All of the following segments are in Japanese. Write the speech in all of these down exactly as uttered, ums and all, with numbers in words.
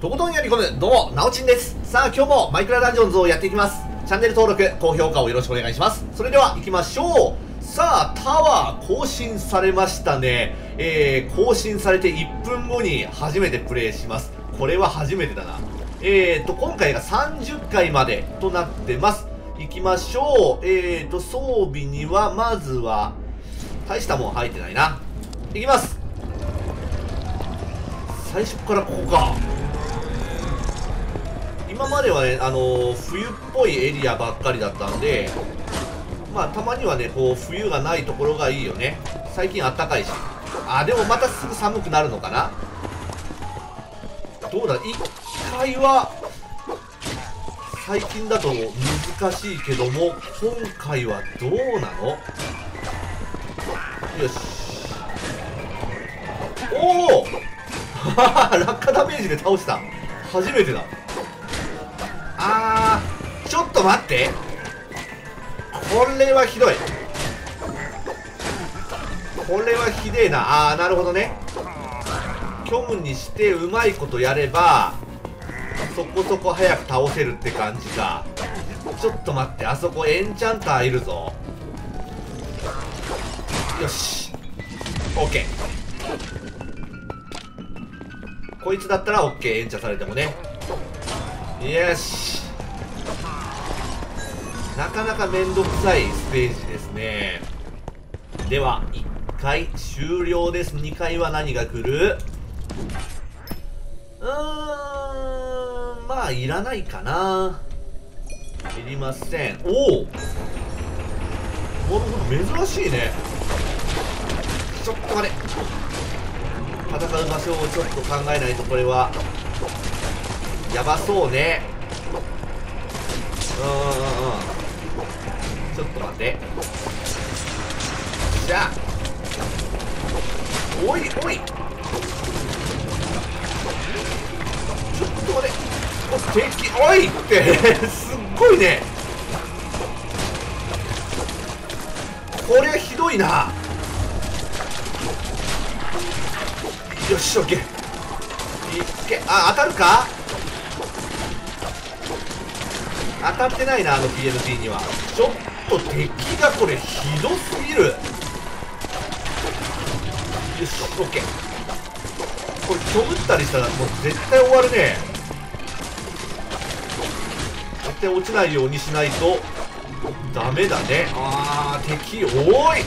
とことんやり込む、どうも、なおちんです。さあ、今日もマイクラダンジョンズをやっていきます。チャンネル登録、高評価をよろしくお願いします。それでは、行きましょう。さあ、タワー更新されましたね。えー、更新されていっぷんごに初めてプレイします。これは初めてだな。えーと、今回がさんじゅっかいまでとなってます。行きましょう。えーと、装備には、まずは、大したもん入ってないな。行きます。最初からここか。今まではね、あのー、冬っぽいエリアばっかりだったんで、まあ、たまにはね、こう、冬がないところがいいよね。最近あったかいし。あ、でもまたすぐ寒くなるのかな。どうだ、いっかいは、最近だと難しいけども、今回はどうなの？よし。おお落下ダメージで倒した。初めてだ。あー、ちょっと待って。これはひどい。これはひでえな。あー、なるほどね。虚無にしてうまいことやれば、そこそこ早く倒せるって感じか。ちょっと待って、あそこエンチャンターいるぞ。よし。オッケー。こいつだったらオッケー、エンチャンされてもね。よし。なかなかめんどくさいステージですね。では、いっかい終了です。にかいは何が来る？うーん、まあ、いらないかな。いりません。おお！珍しいね。ちょっと待て。戦う場所をちょっと考えないと、これは、やばそうね。うんうんうん。ちょっと待って。じゃあ、おいおい、ちょっと待って。お敵、おいってすっごいね。これはひどいな。よし、オッケー。いけ、あ、当たるか。当たってないな、あの ピーエムティー には。ちょっとちょっと敵がこれひどすぎる。よし、オッケー。これ虚無ったりしたらもう絶対終わるね。絶対落ちないようにしないとダメだね。あー、敵多い。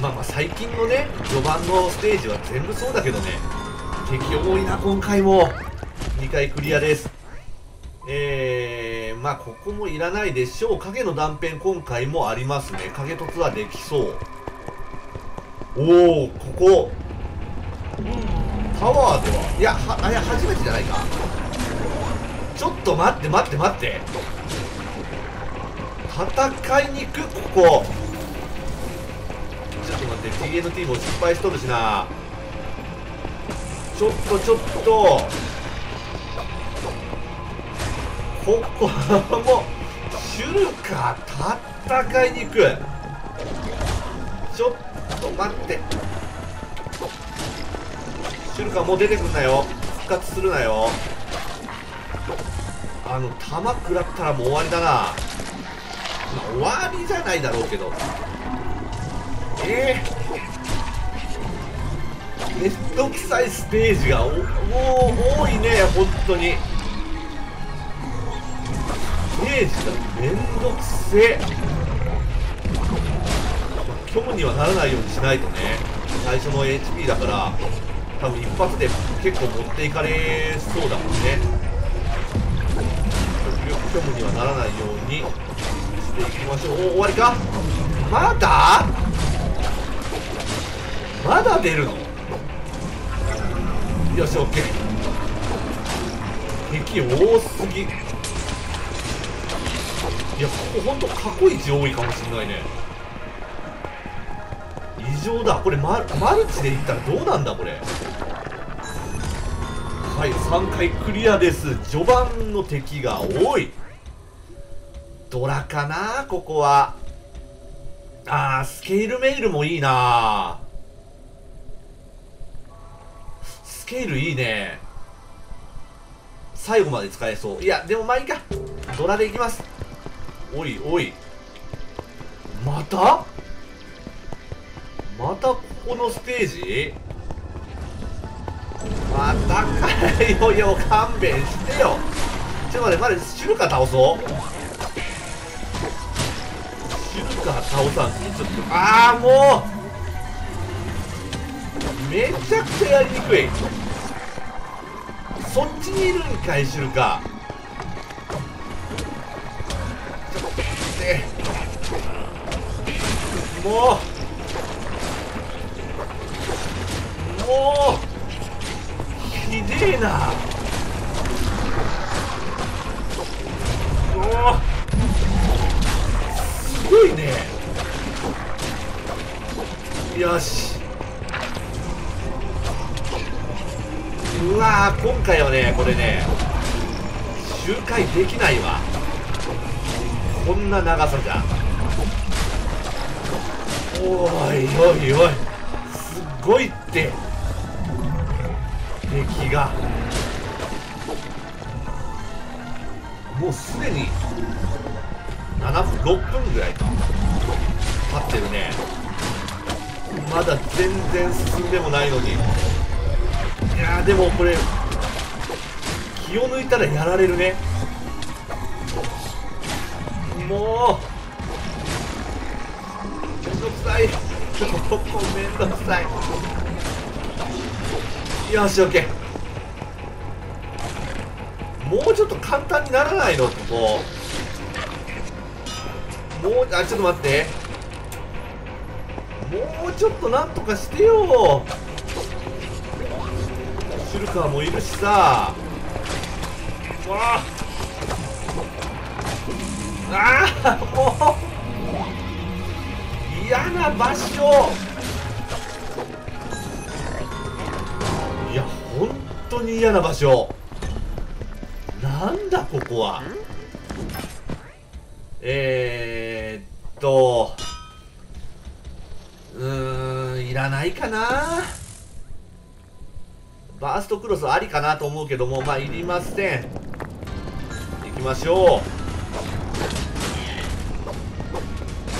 まあまあ、最近のね、序盤のステージは全部そうだけどね、敵多いな、今回も。にかいクリアです。えーまあ、ここもいらないでしょう。影の断片、今回もありますね。影突はできそう。おお、ここ。タワーでは、いや、は、いや、初めてじゃないか。ちょっと待って、待って、待って。戦いに行く、ここ。ちょっと待って、ティーエヌティー も失敗しとるしな。ちょっと、ちょっと。ここもシュルカー、戦いに行く。ちょっと待って、シュルカーもう出てくんなよ。復活するなよ。あの弾食らったらもう終わりだな、まあ、終わりじゃないだろうけど。えー、めんどくさいステージがもう多いね、本当に。めんどくせえ。虚無にはならないようにしないとね。最初の エイチピー だから多分一発で結構持っていかれそうだもんね。極力虚無にはならないようにしていきましょう。お、終わりか。まだまだ出るの。よし、 OK。 敵多すぎ。いや、ここほんと過去一多いかもしんないね。異常だ。これ マ, マルチでいったらどうなんだこれ。はい、さんかいクリアです。序盤の敵が多い。ドラかな、ここは。あー、スケールメールもいいな。スケールいいね。最後まで使えそう。いや、でもまあいいか。ドラでいきます。おいおい。またまたここのステージまたかよ。いや、もう勘弁してよ。ちょっと待って、まだシュルカ倒そう。シュルカ倒さんにちょっと、ああ、もうめちゃくちゃやりにくい。そっちにいるんかい、シュルカ。ちょっと待って、もうもうひでえな。おお、すごいね。よし、うわー、今回はね、これね、周回できないわ、こんな長さじゃ。おいおいおい、すごいって敵がもうすでにななふんろっぷんぐらいか経ってるね。まだ全然進んでもないのに。いやー、でもこれ気を抜いたらやられるね。もうめんどくさい、ここめんどくさい。よし、オッケー。もうちょっと簡単にならないの、ここ。もう、あ、ちょっと待って。もうちょっとなんとかしてよ。シルカーもいるしさ。うわああ、もう嫌な場所。本当に嫌な場所。なんだここは。えー、っとうーん、いらないかな。バーストクロスありかなと思うけども、まあいりません。いきましょう。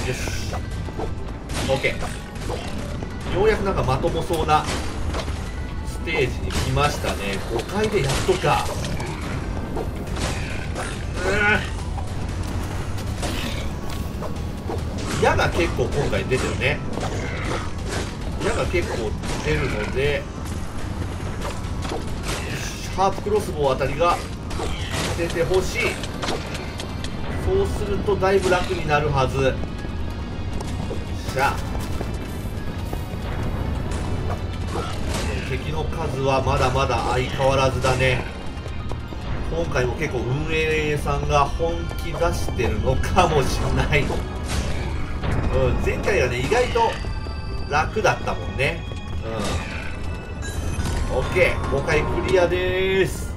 よし、 OK。 ようやくなんかまともそうなステージに来ましたね。ごかいでやっとか。矢が結構今回出てるね。矢が結構出るので、シャープクロスボウあたりが出てほしい。そうするとだいぶ楽になるはず。よっしゃ。敵の数はまだまだ相変わらずだね。今回も結構運営さんが本気出してるのかもしれない。うん、前回はね、意外と楽だったもんね。うん、 OK。 ごかいクリアでーす。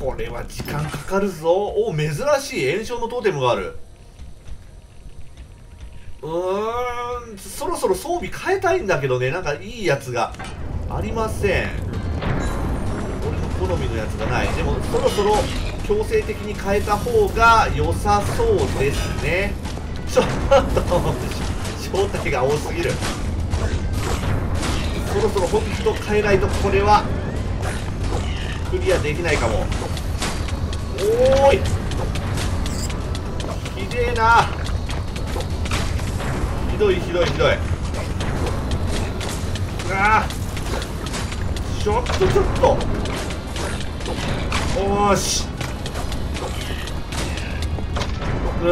これは時間かかるぞ。お、珍しい炎症のトーテムがある。うーん、そろそろ装備変えたいんだけどね。なんかいいやつがありません。俺の好みのやつがない。でもそろそろ強制的に変えた方が良さそうですね。ちょっと正体が多すぎる。そろそろ本気と変えないとこれはクリアできないかも。おーい、ひでえな。ひどいひどいひどい。ああ、ちょっとちょっと、おーし。うん、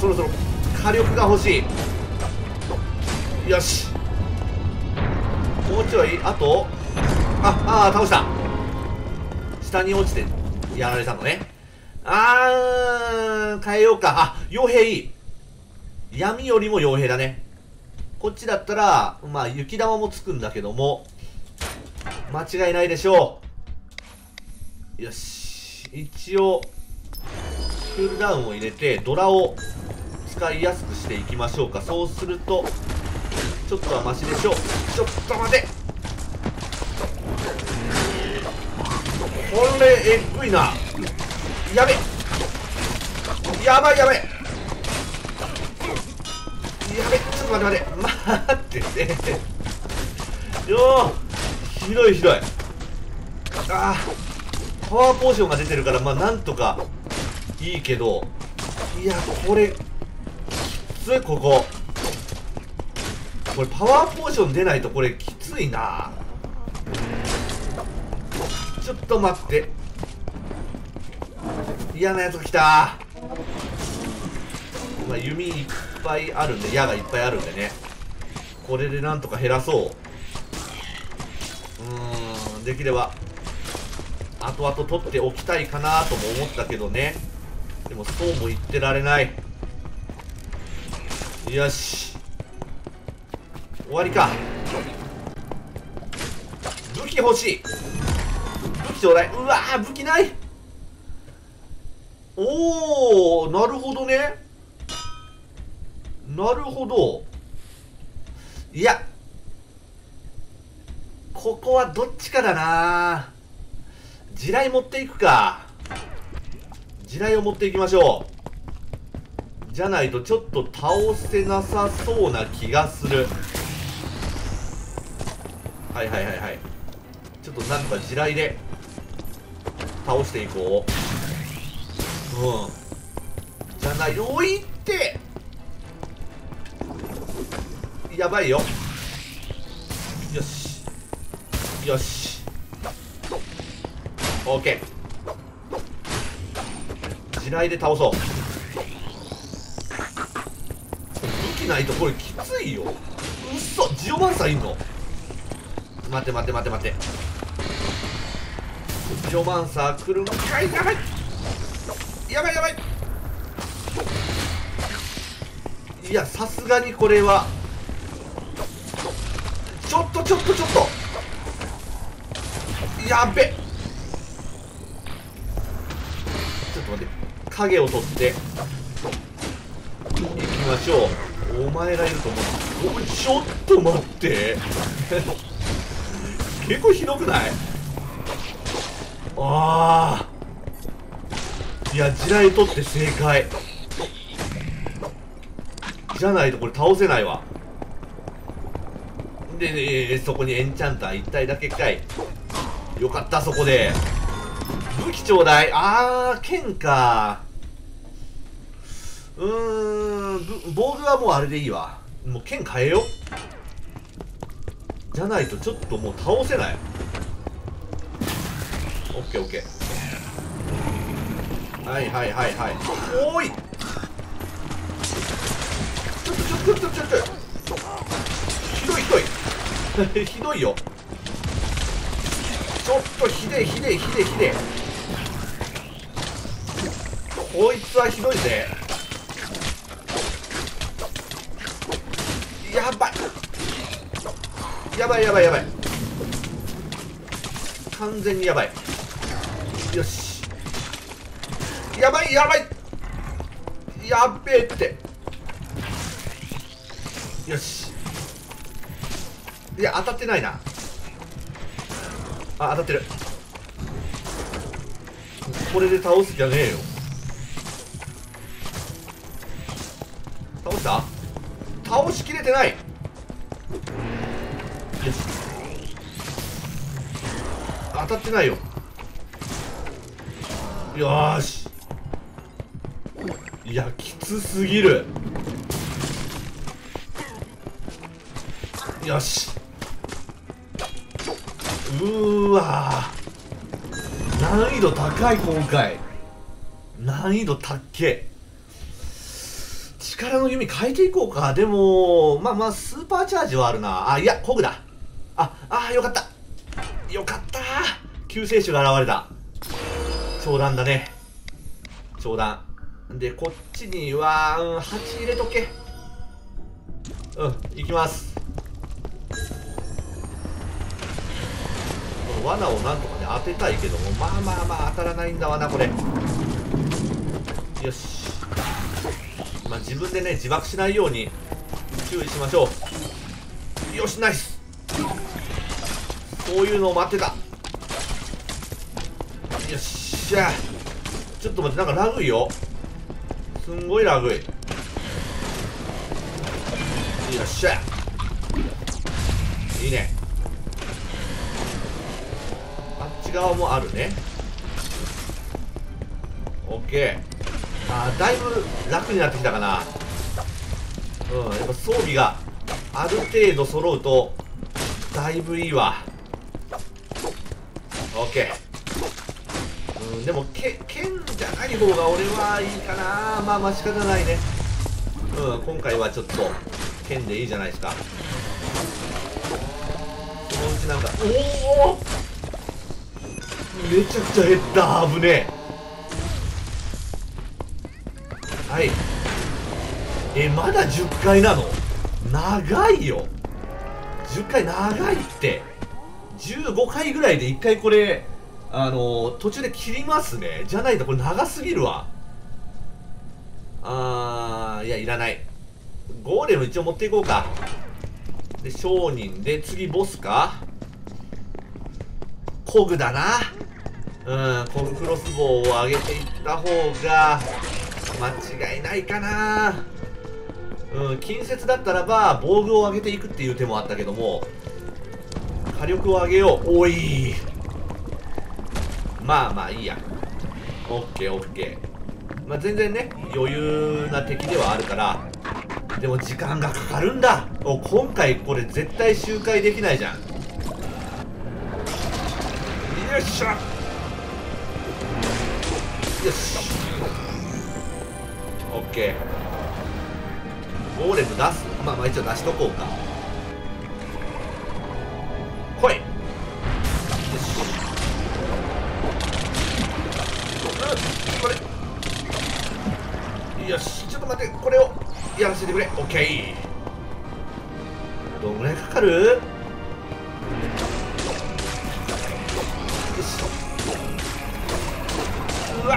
そろそろ火力が欲しい。よし、もうちょい、あと、ああ、倒した。下に落ちてやられたのね。ああ、変えようか。あ、傭兵いい。闇よりも傭兵だね。こっちだったら、まあ、雪玉もつくんだけども、間違いないでしょう。よし。一応、クールダウンを入れて、ドラを使いやすくしていきましょうか。そうすると、ちょっとはマシでしょう。ちょっと待て。これえっぐいな。やべえ、やばいやばいやべえ、ちょっと待って待って待ってねよー、ひどいひどい。あー、パワーポーションが出てるからまあなんとかいいけど、いやこれきつい。こここれパワーポーション出ないとこれきついな。ちょっと待って、嫌なやつが来た。まあ弓いっぱいあるんで、矢がいっぱいあるんでね、これでなんとか減らそう。うーん、できれば後々取っておきたいかなとも思ったけどね。でもそうも言ってられない。よし、終わりか。武器欲しい、武器ちょうだい。うわー、武器ない。おお、なるほどね、なるほど。いや、ここはどっちかだな。地雷持っていくか。地雷を持っていきましょう。じゃないとちょっと倒せなさそうな気がする。はいはいはいはい、ちょっとなんか地雷で倒していこう。うん、じゃない、おいって、やばいよ。よしよし、オーケー。地雷で倒そう。武器ないとこれきついよ。うっそ、ジオマンサーいんの。待て待て待て待て、ジオマンサー来るのかい。やばいやばいやばい。いや、さすがにこれはちょっとちょっとちょっとやべっ。ちょっと待って、影を取っていきましょう。お前らいると思う。おい、ちょっと待って結構ひどくない？ああ、いや、地雷取って正解じゃないとこれ倒せないわ。で、そこにエンチャンター一体だけかい。よかった、そこで。武器ちょうだい。あー、剣か。うーん、防具はもうあれでいいわ。もう剣変えよ。じゃないとちょっともう倒せない。オッケーオッケー。はいはいはいはい。おーい、ちょっとちょっとちょっとちょっと、ひどいひどいひどいよ。ちょっとひでえひでえひでえひでえ、こいつはひどいぜ。やばいやばいやばいやばい、完全にやばい。よし、やばいやばい、やっべえって。よし、いや、当たってないな。あ、当たってる。これで倒すじゃねえよ。倒した？倒しきれてない。よし、当たってないよ。よーし、いや、きつすぎる。よし、うーわー、難易度高い今回。難易度高っけ。力の弓変えていこうか。でもまあまあスーパーチャージはあるな。あ、いや、コグだ。ああ、よかったよかった。救世主が現れた。長弾だね、長弾で、こっちには、うん、はち入れとけ。うん、行きます。罠をなんとかね当てたいけども、まあまあまあ当たらないんだわな、これ。よし、まあ自分でね自爆しないように注意しましょう。よし、ナイス。そういうのを待ってた。よっしゃ。ちょっと待って、なんかラグいよ。すんごいラグい。よっしゃ。いいね。あっち側もあるね。オッケー。あー、だいぶ楽になってきたかな。うん、やっぱ装備がある程度揃うとだいぶいいわ。オッケー。うん、でもけ剣じゃない方が俺はいいかな。まあまあ仕方ないね。うん、今回はちょっと剣でいいじゃないですか。そのうちなんか、おお、めちゃくちゃ減った。危ねえ。はい、え、まだじゅっかいなの？長いよ。じゅっかい長いって。じゅうごかいぐらいでいっかいこれ、あのー、途中で切りますね。じゃないとこれ長すぎるわ。あー、いや、いらない。ゴーレム一応持っていこうか。で、商人で、次ボスか。コグだな。うん、コグクロスボウを上げていった方が間違いないかな。うん、近接だったらば防具を上げていくっていう手もあったけども、火力を上げよう。おい、まあまあいいや。オッケーオッケー。まあ全然ね、余裕な敵ではあるから。でも時間がかかるんだ。お、今回これ絶対周回できないじゃん。よっしゃ、よし、オッケー。ゴーレム出す。まあまあ一応出しとこうか。来い。よし、これ、よし、ちょっと待って、これをやらせてくれ。オッケー。どんぐらいかかる？よし、うわ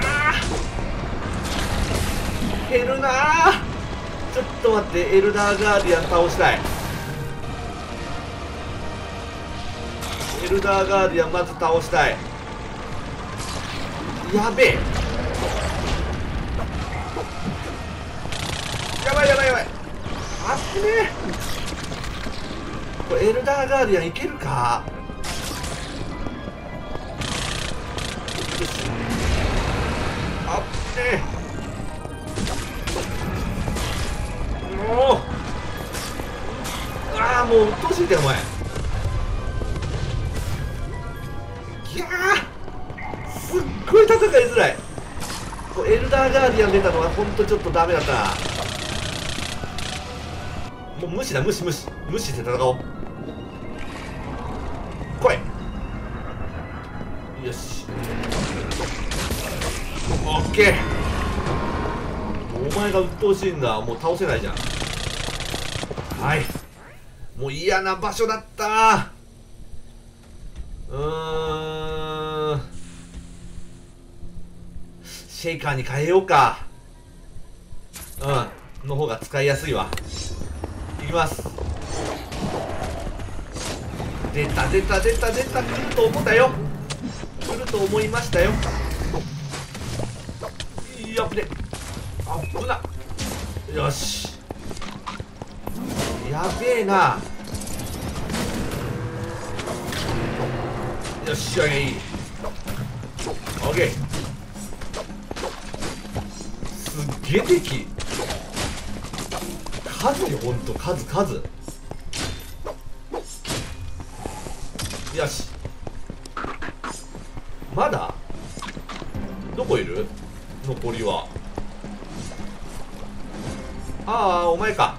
ー、減るなー。ちょっと待って、エルダーガーディアン倒したい。エルダーガーディアンまず倒したい。やべえ、やばいやばいやばい、あっねえ。これエルダーガーディアンいけるか。よし、あっねえ。おお、ああ、もううっとうしいってお前。いやー、すっごい戦いづらい。こうエルダーガーディアン出たのはほんとちょっとダメだったな。もう無視だ、無視無視無視して戦おう。来い。よし、オッケー。お前がうっとうしいんだ。もう倒せないじゃん。はい、もう嫌な場所だった。うーん、シェイカーに変えようか。うん、の方が使いやすいわ。いきます。出た出た出た出た。来ると思ったよ、来ると思いましたよ。いや、危ねえ、危な。よし、やべえな。よし、あげいい。オッケー。すっげえ敵数よ、ほんと数数。よし、まだどこいる？残りは。ああ、お前か。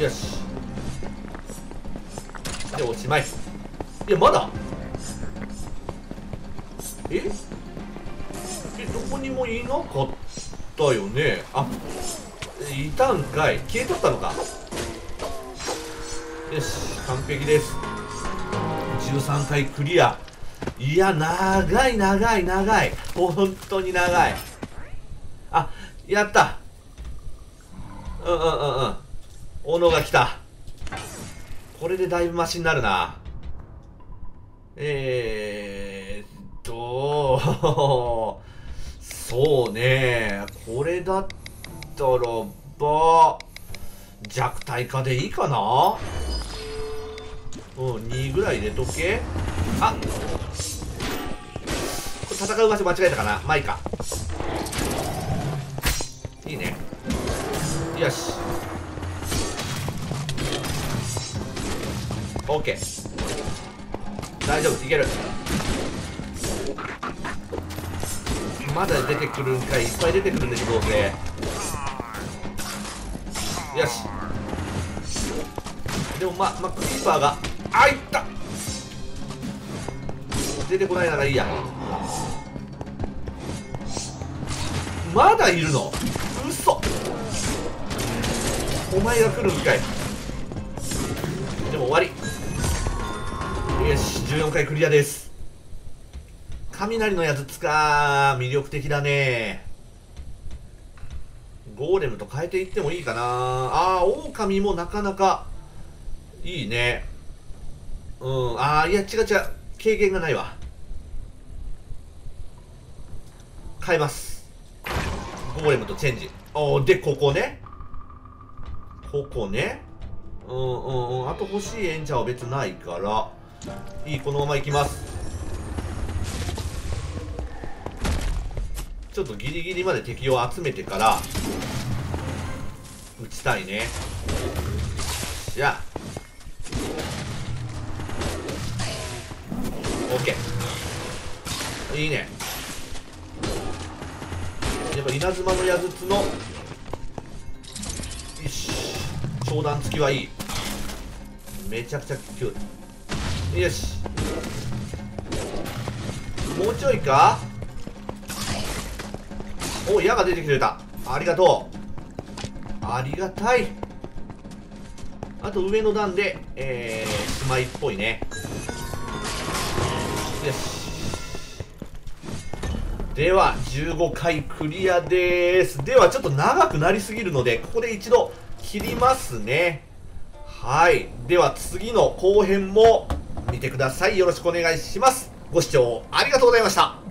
よし、で、おしまい。いや、まだ、ええ、どこにもいなかったよね。あ、いたんかい。消えとったのか。よし、完璧です。じゅうさんかいクリア。いや、長い長い長い、本当に長い。あ、やった。うんうんうんうん、斧が来た。これでだいぶマシになるな。えーそうね、これだったらば弱体化でいいかな。うん、にぐらい入れとけ。あっ、これ戦う場所間違えたかな。まあいいか、いいね。よし、 OK、 大丈夫、いける。まだ出てくるんかい、いっぱい出てくるんでしょどうせ。よし、でもまあまあクリーパーが、あ、いった、出てこないならいいや。まだいるの、うそ、お前が来るんかい。でも終わり。よし、じゅうよんかいクリアです。雷のやつつか、魅力的だね。ゴーレムと変えていってもいいかな。ああ、狼もなかなかいいね。うん、ああ、いや違う違う、経験がないわ。変えます、ゴーレムとチェンジ。おー、でここね、ここね。うんうんうん、あと欲しい演者は別ないから、いい、このままいきます。ちょっとギリギリまで敵を集めてから打ちたいね。じゃあ OK、 いいね。やっぱ稲妻の矢筒の、よし、長弾付きはいい、めちゃくちゃ強い。よし、もうちょいか。お、矢が出てきてくれた、ありがとう、ありがたい。あと上の段で、えー、しまいっぽいね。よし、ではじゅうごかいクリアでーす。ではちょっと長くなりすぎるので、ここで一度切りますね。はい、では次の後編も見てください。よろしくお願いします。ご視聴ありがとうございました。